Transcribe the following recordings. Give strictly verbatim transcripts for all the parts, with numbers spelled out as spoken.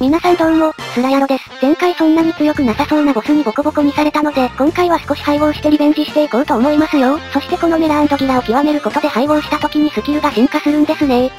皆さんどうも、スラヤロです。前回そんなに強くなさそうなボスにボコボコにされたので、今回は少し配合してリベンジしていこうと思いますよ。そしてこのメラ&ギラを極めることで配合した時にスキルが進化するんですね。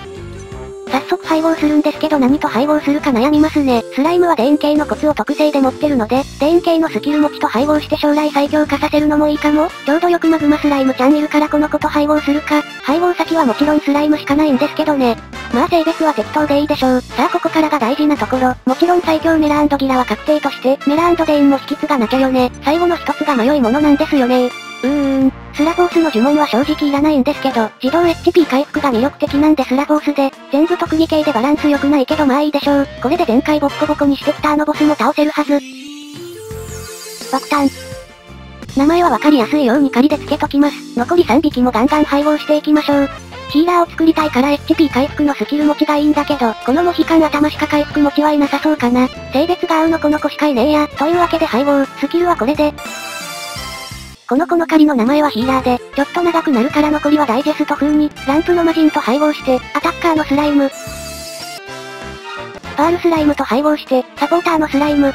早速配合するんですけど何と配合するか悩みますね。スライムはデイン系のコツを特性で持ってるので、デイン系のスキル持ちと配合して将来最強化させるのもいいかも。ちょうどよくマグマスライムちゃんいるからこの子と配合するか。配合先はもちろんスライムしかないんですけどね。まあ性別は適当でいいでしょう。さあここからが大事なところ。もちろん最強メラ&ギラは確定として、メラ&デインも引き継がなきゃよね。最後の一つが迷いものなんですよね。うーん。スラフォースの呪文は正直いらないんですけど、自動 エイチピー 回復が魅力的なんでスラフォースで、全部特技系でバランス良くないけどまあいいでしょう。これで前回ボッコボコにしてきたあのボスも倒せるはず。爆弾。名前はわかりやすいように仮で付けときます。残りさんびきもガンガン配合していきましょう。ヒーラーを作りたいから エイチピー 回復のスキル持ちがいいんだけど、このモヒカン頭しか回復持ちはいなさそうかな。性別が合うのこの子しかいねえや。というわけで配合、スキルはこれで。この子の仮の名前はヒーラーで、ちょっと長くなるから残りはダイジェスト風に、ランプの魔人と配合して、アタッカーのスライム。パールスライムと配合して、サポーターのスライム。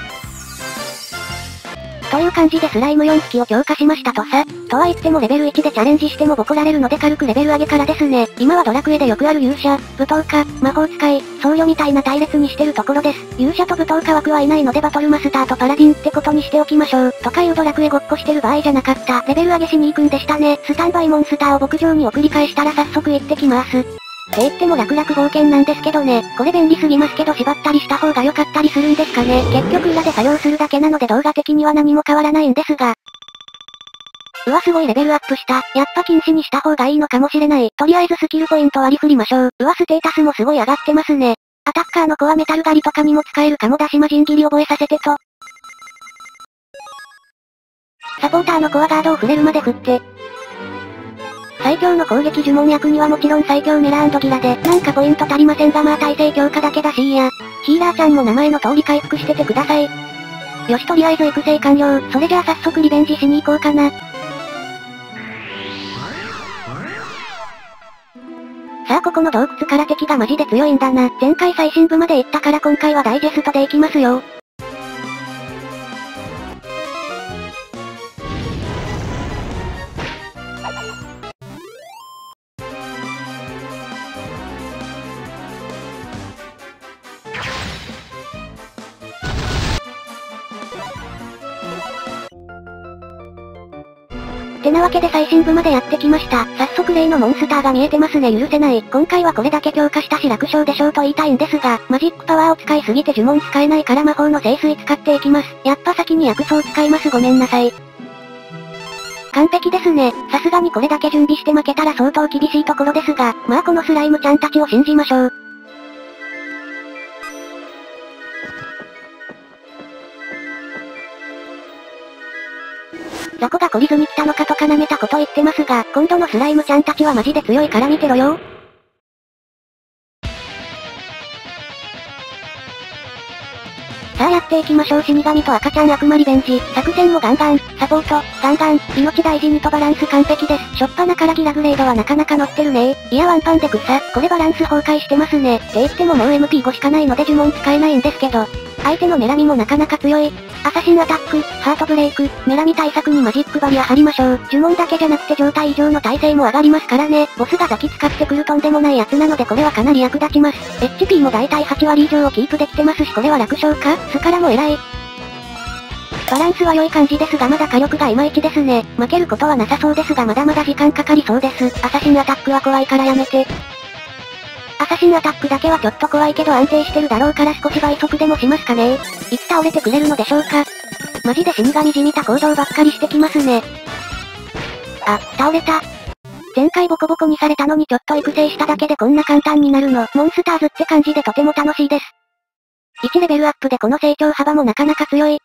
という感じでスライムよんひきを強化しましたとさ。とは言ってもレベルいちでチャレンジしてもボコられるので軽くレベル上げからですね。今はドラクエでよくある勇者、武闘家、魔法使い、僧侶みたいな隊列にしてるところです。勇者と武闘家枠はいないのでバトルマスターとパラディンってことにしておきましょう。とかいうドラクエごっこしてる場合じゃなかった。レベル上げしに行くんでしたね。スタンバイモンスターを牧場に送り返したら早速行ってきます。って言っても楽々冒険なんですけどね。これ便利すぎますけど縛ったりした方が良かったりするんですかね。結局裏で作業するだけなので動画的には何も変わらないんですが。うわすごいレベルアップした。やっぱ禁止にした方がいいのかもしれない。とりあえずスキルポイント割り振りましょう。うわステータスもすごい上がってますね。アタッカーの子はメタル狩りとかにも使えるかもだし魔人斬り覚えさせてと。サポーターの子はガードを触れるまで振って。最強の攻撃呪文役にはもちろん最強メラ&ギラで、なんかポイント足りませんがまあ耐性強化だけだしいや。ヒーラーちゃんも名前の通り回復しててください。よしとりあえず育成完了。それじゃあ早速リベンジしに行こうかな。さあここの洞窟から敵がマジで強いんだな。前回最深部まで行ったから今回はダイジェストで行きますよ。てなわけで最深部までやってきました。早速例のモンスターが見えてますね。許せない。今回はこれだけ強化したし楽勝でしょうと言いたいんですが、マジックパワーを使いすぎて呪文使えないから魔法の聖水使っていきます。やっぱ先に薬草使いますごめんなさい。完璧ですね。さすがにこれだけ準備して負けたら相当厳しいところですが、まあこのスライムちゃんたちを信じましょう。雑魚が懲りずに来たのかとか舐めたこと言ってますが、今度のスライムちゃんたちはマジで強いから見てろよ。さあやっていきましょう。死神と赤ちゃん悪魔リベンジ。作戦もガンガン、サポート、ガンガン、命大事にとバランス完璧です。しょっぱなからギラグレードはなかなか乗ってるね。いやワンパンで草、これバランス崩壊してますね。って言ってももう エムピーご しかないので呪文使えないんですけど。相手のメラミもなかなか強い。アサシンアタック、ハートブレイク、メラミ対策にマジックバリア張りましょう。呪文だけじゃなくて状態異常の耐性も上がりますからね。ボスがザキ使ってくるとんでもないやつなのでこれはかなり役立ちます。エイチピー もだいたいはちわり以上をキープできてますしこれは楽勝か？スカラも偉い。バランスは良い感じですがまだ火力がいまいちですね。負けることはなさそうですがまだまだ時間かかりそうです。アサシンアタックは怖いからやめて。アサシンアタックだけはちょっと怖いけど安定してるだろうから少し倍速でもしますかね。いつ倒れてくれるのでしょうか。マジで死神じみた行動ばっかりしてきますね。あ、倒れた。前回ボコボコにされたのにちょっと育成しただけでこんな簡単になるの。モンスターズって感じでとても楽しいです。いちレベルアップでこの成長幅もなかなか強い。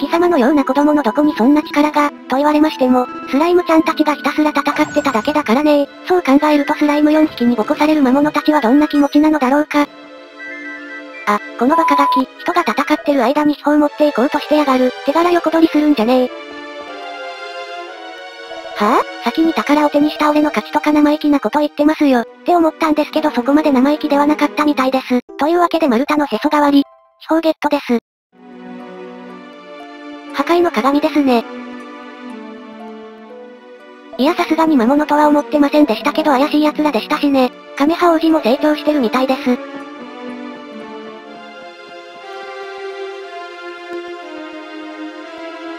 貴様のような子供のどこにそんな力が、と言われましても、スライムちゃんたちがひたすら戦ってただけだからねー。そう考えるとスライムよんひきにボコされる魔物たちはどんな気持ちなのだろうか。あ、このバカガキ、人が戦ってる間に秘宝持っていこうとしてやがる。手柄横取りするんじゃねー。はぁ、先に宝を手にした俺の勝ちとか生意気なこと言ってますよ、って思ったんですけどそこまで生意気ではなかったみたいです。というわけで丸太のへそ代わり、秘宝ゲットです。破壊の鏡ですね。いやさすがに魔物とは思ってませんでしたけど怪しい奴らでしたしね。カメハ王子も成長してるみたいです。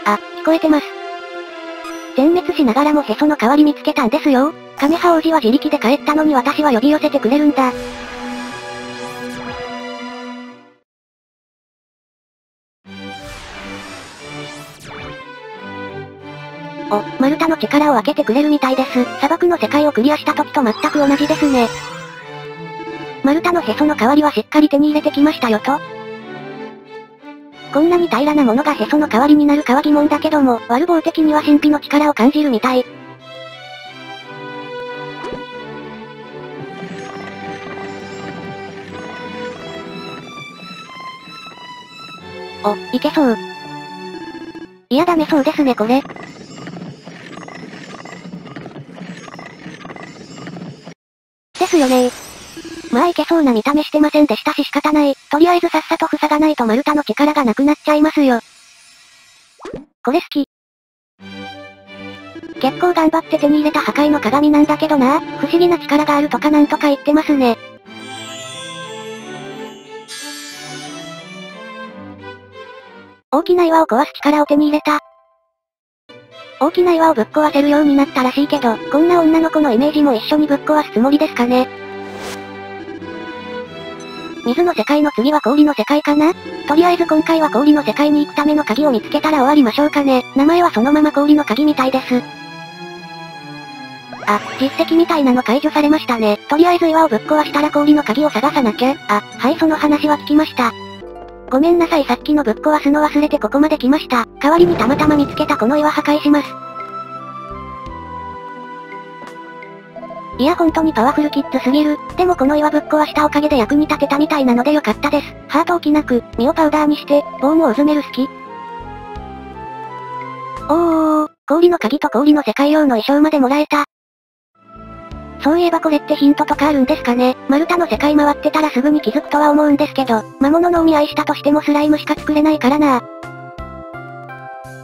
あ、聞こえてます。全滅しながらもへその代わり見つけたんですよ。カメハ王子は自力で帰ったのに私は呼び寄せてくれるんだ。お、丸太の力を開けてくれるみたいです。砂漠の世界をクリアした時と全く同じですね。丸太のへその代わりはしっかり手に入れてきましたよと。こんなに平らなものがへその代わりになるかは疑問だけども、悪棒的には神秘の力を感じるみたい。お、いけそう。いやダメそうですねこれ。ですよね。まあいけそうな見た目してませんでしたし仕方ない。とりあえずさっさと塞がないと丸太の力がなくなっちゃいますよ。これ好き。結構頑張って手に入れた破壊の鏡なんだけどな。不思議な力があるとかなんとか言ってますね。大きな岩を壊す力を手に入れた。大きな岩をぶっ壊せるようになったらしいけど、こんな女の子のイメージも一緒にぶっ壊すつもりですかね。水の世界の次は氷の世界かな？とりあえず今回は氷の世界に行くための鍵を見つけたら終わりましょうかね。名前はそのまま氷の鍵みたいです。あ、実績みたいなの解除されましたね。とりあえず岩をぶっ壊したら氷の鍵を探さなきゃ。あ、はいその話は聞きました。ごめんなさいさっきのぶっ壊すの忘れてここまで来ました。代わりにたまたま見つけたこの岩破壊します。いや本当にパワフルキッズすぎる。でもこの岩ぶっ壊したおかげで役に立てたみたいなのでよかったです。ハートをきなく、身をパウダーにして、棒もうずめる好き。おーおー、氷の鍵と氷の世界用の衣装までもらえた。そういえばこれってヒントとかあるんですかね。丸太の世界回ってたらすぐに気づくとは思うんですけど、魔物のお見合いしたとしてもスライムしか作れないからな。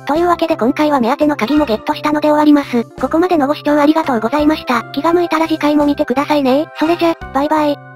というわけで今回は目当ての鍵もゲットしたので終わります。ここまでのご視聴ありがとうございました。気が向いたら次回も見てくださいね。それじゃ、バイバイ。